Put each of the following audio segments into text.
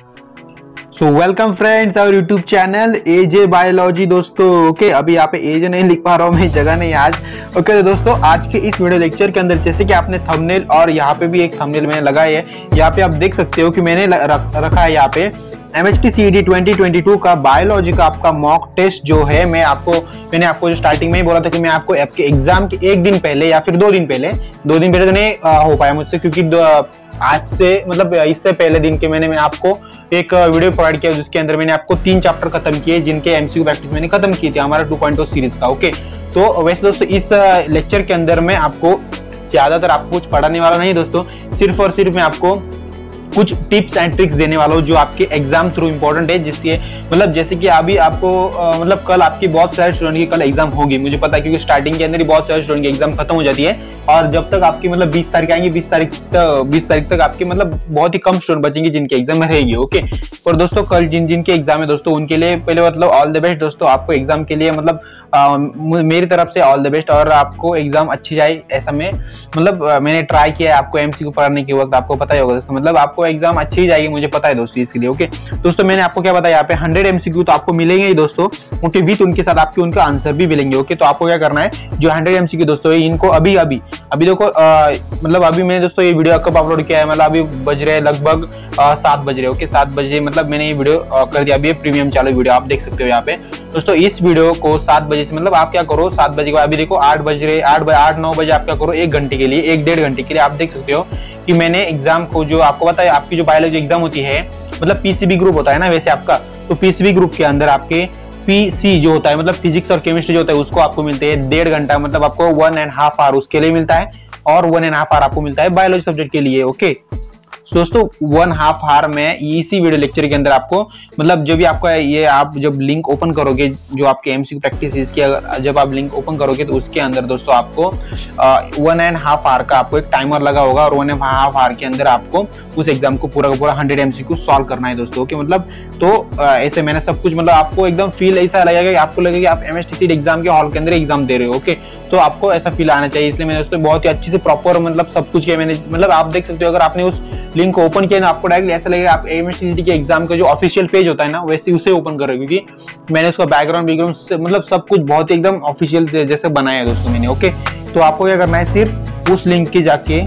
So welcome friends our YouTube channel AJ biology दोस्तों। Okay अभी यहाँ पे एजे नहीं लिख पा रहा हूँ मैं, जगह नहीं आज। ओके तो दोस्तों आज के इस वीडियो लेक्चर के अंदर जैसे कि आपने थंबनेल और यहाँ पे भी एक थंबनेल मैंने लगाई है, यहाँ पे आप देख सकते हो कि मैंने रखा है यहाँ पे MHTCET 2022 का बायोलॉजी का आपका मॉक टेस्ट जो है। मैंने आपको जो स्टार्टिंग में ही बोला था कि मैं आपको आपके एग्जाम के एक दिन पहले या फिर दो दिन पहले तो नहीं हो पाया मुझसे, क्योंकि आज से मतलब इससे पहले दिन के मैंने आपको एक वीडियो प्रोवाइड किया जिसके अंदर मैंने आपको 3 चैप्टर खत्म किए जिनके एमसीक्यू प्रैक्टिस मैंने खत्म किए थे हमारा 2.0 सीरीज का। ओके तो वैसे दोस्तों इस लेक्चर के अंदर मैं आपको ज्यादातर आपको कुछ पढ़ाने वाला नहीं दोस्तों, सिर्फ और सिर्फ मैं आपको कुछ टिप्स एंड ट्रिक्स देने वाला हूँ जो आपके एग्जाम थ्रू इम्पोर्टेंट है, जिससे मतलब जैसे कि अभी आपको मतलब कल आपकी बहुत सारे स्टूडेंट की कल एग्जाम होगी, मुझे पता है, क्योंकि स्टार्टिंग के अंदर ही बहुत सारे स्टूडेंट की एग्जाम खत्म हो जाती है और जब तक आपकी मतलब 20 तारीख आएंगी 20 तारीख तक आपके मतलब बहुत ही कम स्टूडेंट बचेंगे जिनके एग्जाम रहेगी। ओके और दोस्तों कल जिनके एग्जाम है दोस्तों उनके लिए पहले मतलब ऑल द बेस्ट दोस्तों, आपको एग्जाम के लिए मतलब मेरी तरफ से ऑल द बेस्ट और आपको एग्जाम अच्छी जाए ऐसा मैं मतलब मैंने ट्राई किया है आपको एमसीक्यू पढ़ाने के वक्त, आपको पता ही होगा दोस्तों, मतलब आपको एग्जाम अच्छी ही जाएगी मुझे पता है दोस्तों इसके लिए। ओके दोस्तों मैंने आपको क्या बताया यहाँ पे 100 एमसीक्यू तो आपको मिलेंगे ही दोस्तों, उनके विथ उनके साथ आपके उनका आंसर भी मिलेंगे। ओके तो आपको क्या करना है जो 100 एमसीक्यू दोस्तों इनको अभी देखो मतलब अभी मैंने दोस्तों ये वीडियो कब अपलोड किया है, मतलब अभी बज रहे लगभग 7 बज रहे। ओके 7 बजे मतलब मैंने ये वीडियो कर दिया, अभी ये प्रीमियम चालू वीडियो आप देख सकते हो यहाँ पे दोस्तों। इस वीडियो को 7 बजे से मतलब आप क्या करो 7 बजे के बाद अभी देखो 8-9 बजे आप क्या करो 1 घंटे के लिए 1-1.5 घंटे के लिए आप देख सकते हो कि मैंने एग्जाम को जो आपको पता है आपकी जो बायोलॉजी एग्जाम होती है मतलब PCB ग्रुप होता है ना वैसे आपका, तो PCB ग्रुप के अंदर आपके PC जो होता है मतलब फिजिक्स और केमिस्ट्री जो होता है उसको आपको मिलते हैं 1.5 घंटा, मतलब आपको 1.5 आवर उसके लिए मिलता है और 1.5 आवर आपको मिलता है बायोलॉजी सब्जेक्ट के लिए। ओके दोस्तों 1.5 आवर में इसी वीडियो लेक्चर के अंदर आपको मतलब जो भी आपका ये आप जब लिंक ओपन करोगे जो आपके एमसीक्यू प्रैक्टिस सीरीज की अगर जब आप लिंक ओपन करोगे तो उसके अंदर दोस्तों आपको 1.5 आवर का आपको एक टाइमर लगा होगा और 1.5 आवर के अंदर आपको उस एग्जाम को पूरा का पूरा 100 एमसीक्यू सॉल्व करना है दोस्तों। ओके मतलब तो ऐसे मैंने सब कुछ मतलब आपको एकदम फील ऐसा लगेगा कि आपको लगेगा कि आप MHTCET एग्जाम के हॉल के अंदर एग्जाम दे रहे हो। ओके तो आपको ऐसा फील आना चाहिए, इसलिए मैंने दोस्तों बहुत ही अच्छे से प्रॉपर मतलब सब कुछ किया मैंने, मतलब आप देख सकते हो अगर आपने उस लिंक को ओपन किया ना आपको डायरेक्टली ऐसा लगेगा आप MHTCET के एग्जाम का जो ऑफिशियल पेज होता है ना वैसे उसे ओपन कर रहे हो, क्योंकि मैंने उसका बैकग्राउंड मतलब सब कुछ बहुत ही एकदम ऑफिशियल जैसे बनाया है दोस्तों मैंने। ओके तो आपको क्या करना है सिर्फ उस लिंक के जाके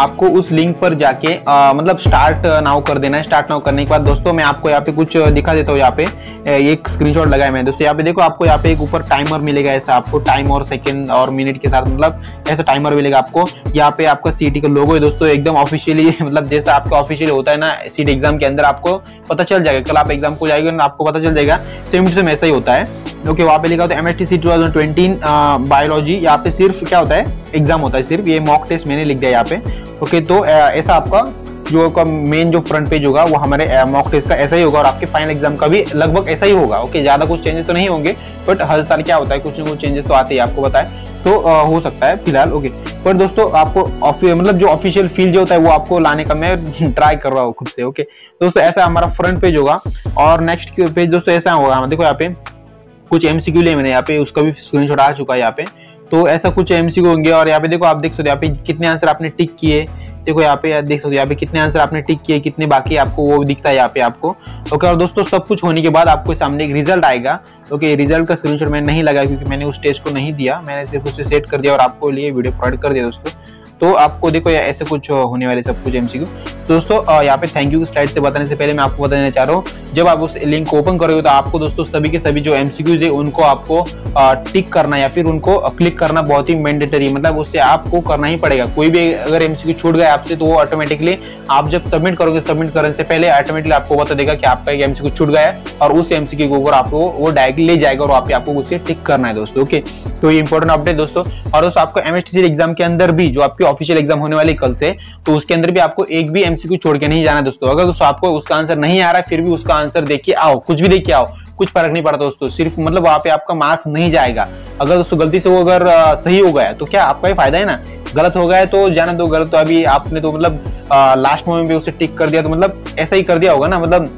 आपको उस लिंक पर जाके मतलब स्टार्ट नाउ कर देना है। स्टार्ट नाउ करने के बाद दोस्तों मैं आपको यहाँ पे कुछ दिखा देता हूँ, यहाँ पे एक स्क्रीनशॉट लगाया मैंने दोस्तों। यहाँ पे देखो आपको यहाँ पे एक ऊपर टाइमर मिलेगा ऐसा, आपको टाइम और सेकंड और मिनट के साथ मतलब ऐसा टाइमर मिलेगा आपको। यहाँ पे आपका CET का लोगो है दोस्तों एकदम ऑफिशियली, मतलब जैसा आपका ऑफिशियल होता है ना CET एग्जाम के अंदर आपको पता चल जाएगा, कल आप एग्जाम को जाएगा ना आपको पता चल जाएगा सेम टू सेम ऐसा ही होता है। ओके वहाँ पे लिखा होता है MHTCET 2020 बायोलॉजी, यहाँ पे सिर्फ क्या होता है एग्जाम होता है, सिर्फ ये मॉक टेस्ट मैंने लिख दिया यहाँ पे। ओके तो ऐसा आपका जो का मेन जो फ्रंट पेज होगा वो हमारे मॉक टेस्ट का ऐसा ही होगा और आपके फाइनल एग्जाम का भी लगभग ऐसा ही होगा। ओके ज़्यादा कुछ चेंजेस तो नहीं होंगे बट हर साल क्या होता है कुछ ना कुछ चेंजेस तो आते ही आपको पता है, तो हो सकता है फिलहाल। ओके पर दोस्तों आपको मतलब जो ऑफिशियल फील जो होता है वो आपको लाने का मैं ट्राई कर रहा हूँ खुद से। ओके दोस्तों ऐसा हमारा फ्रंट पेज होगा और नेक्स्ट पेज दोस्तों ऐसा होगा, देखो यहाँ पे कुछ एमसीक्यू लिए मैंने यहाँ पे, उसका भी स्क्रीनशॉट आ चुका है यहाँ पे। तो ऐसा कुछ एमसीक्यू होंगे और यहाँ पे देखो आप देख सकते हो यहाँ पे कितने आंसर आपने टिक किए, देखो यहाँ पे देख सकते हो यहाँ पे कितने आंसर आपने टिक किए कितने बाकी आपको वो दिखता है यहाँ पे आपको। ओके और दोस्तों सब कुछ होने के बाद आपको सामने एक रिजल्ट आएगा। ओके रिजल्ट का स्क्रीनशॉट मैंने नहीं लगाया क्योंकि मैंने उस टेस्ट को नहीं दिया, मैंने सिर्फ उसे सेट कर दिया और आपको लिए वीडियो प्रोवाइड कर दिया दोस्तों। तो आपको देखो ऐसे कुछ होने वाले सब कुछ एमसीक्यू दोस्तों। यहाँ पे थैंक यू स्लाइड से बताने से पहले मैं आपको बताना चाह रहा हूँ जब आप उस लिंक को ओपन करोगे तो आपको दोस्तों सभी के सभी जो एमसीक्यूज है उनको आपको टिक करना या फिर उनको क्लिक करना बहुत ही मैंडेटरी, मतलब उससे आपको करना ही पड़ेगा। कोई भी अगर एमसीक्यू छूट गया आपसे तो वो ऑटोमेटिकली आप जब सबमिट करोगे सबमिट करने से पहले ऑटोमेटिकली आपको बता देगा कि आपका एक एमसीक्यू छूट गया है और उस एमसीक्यू के ऊपर आपको वो डायरेक्टली ले जाएगा और आपको उसे टिक करना है दोस्तों। ओके तो ये इंपॉर्टेंट अपडेट दोस्तों। और दोस्तों आपको MHTCET एग्जाम के अंदर भी जो आपकी ऑफिशियल एग्जाम होने वाली कल से, तो उसके अंदर भी आपको एक भी एमसीक्यू छोड़ के नहीं जाना दोस्तों। अगर दोस्तों आपको उसका आंसर नहीं आ रहा है फिर भी उसका आंसर देखिए आओ, कुछ भी देखिए आओ, कुछ फर्क नहीं पड़ता दोस्तों, सिर्फ मतलब वहाँ पे आपका मार्क्स नहीं जाएगा। अगर दोस्तों गलती से वो अगर सही हो गया तो क्या आपका ही फायदा है ना, गलत हो गया तो जाने दो गलत, तो अभी आपने तो मतलब लास्ट मोमेंट पे उसे टिक कर दिया तो मतलब ऐसा ही कर दिया होगा ना, मतलब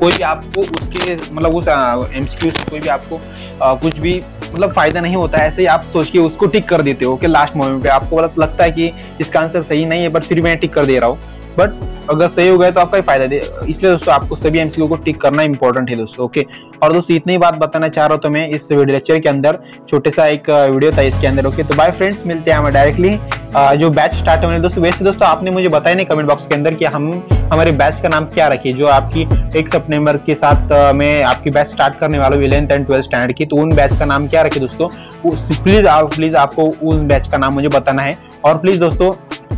कोई भी आपको उसके मतलब उस एमसीक्यू से कोई भी आपको कुछ भी मतलब फायदा नहीं होता है, ऐसे ही आप सोच के उसको टिक कर देते हो कि लास्ट मोमेंट पे आपको लगता है कि इसका आंसर सही नहीं है पर फिर मैं टिक कर दे रहा हूँ। बट अगर सही हो गए तो आपका ही फायदा है। इसलिए दोस्तों आपको सभी एमसीक्यू को टिक करना इंपॉर्टेंट है दोस्तों, ओके। और दोस्तों इतनी बात बताना चाह रहा हूँ तो मैं इस वीडियो लेक्चर के अंदर, छोटे सा एक वीडियो था इसके अंदर, ओके। तो बाय फ्रेंड्स, मिलते हैं हमें डायरेक्टली जो बैच स्टार्ट होने दोस्तों। वैसे दोस्तों आपने मुझे बताया नहीं कमेंट बॉक्स के अंदर कि हम हमारे बैच का नाम क्या रखे, जो आपकी 1 सितंबर के साथ मैं आपकी बैच स्टार्ट करने वाला हूँ 11th एंड 12th स्टैंडर्ड की, तो उन बैच का नाम क्या रखे दोस्तों, प्लीज़ आपको उन बैच का नाम मुझे बताना है। और प्लीज़ दोस्तों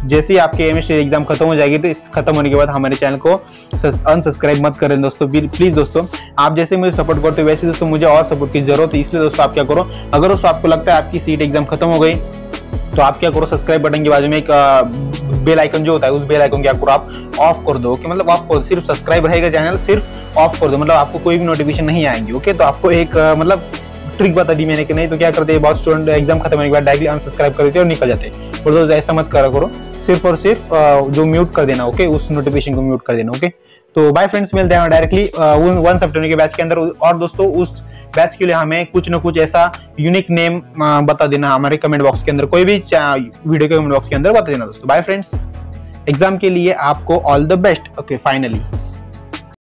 जैसे ही आपके MHTCET एग्जाम खत्म हो जाएगी तो इस खत्म होने के बाद हमारे चैनल को अनसब्सक्राइब मत करें दोस्तों, प्लीज़ दोस्तों। आप जैसे मुझे सपोर्ट करते हो वैसे दोस्तों मुझे और सपोर्ट की जरूरत है, इसलिए दोस्तों आप क्या करो, अगर दोस्तों आपको लगता है आपकी सीट एग्जाम खत्म हो गई तो आप क्या करो, सब्सक्राइब बटन के बाजू में एक बेल आइकन जो होता है उस बेल आइकन क्या करो, आप ऑफ कर दो, ओके। मतलब ऑफ कर, सिर्फ सब्सक्राइब रहेगा चैनल, सिर्फ ऑफ कर दो, मतलब आपको कोई भी नोटिफिकेशन नहीं आएंगी, ओके। तो आपको एक मतलब ट्रिक बता दी मैंने कि नहीं तो क्या करते हैं बहुत स्टूडेंट एग्जाम खत्म होने के बाद डायरेक्टली अनसब्सक्राइब कर देते हैं और निकल जाते हैं। और दोस्तों ऐसा मत करा करो, सिर्फ और सिर्फ जो म्यूट कर देना, ओके, उस नोटिफिकेशन को म्यूट कर देना, ओके। तो बाय फ्रेंड्स, मिलते हैं डायरेक्टली 1 सितंबर के बैच के अंदर। और दोस्तों उस बैच के लिए हमें कुछ ना कुछ ऐसा यूनिक नेम बता देना हमारे कमेंट बॉक्स के अंदर, कोई भी वीडियो के कमेंट बॉक्स के अंदर बता देना दोस्तों। बाय फ्रेंड्स, एग्जाम के लिए आपको all the best, okay, finally.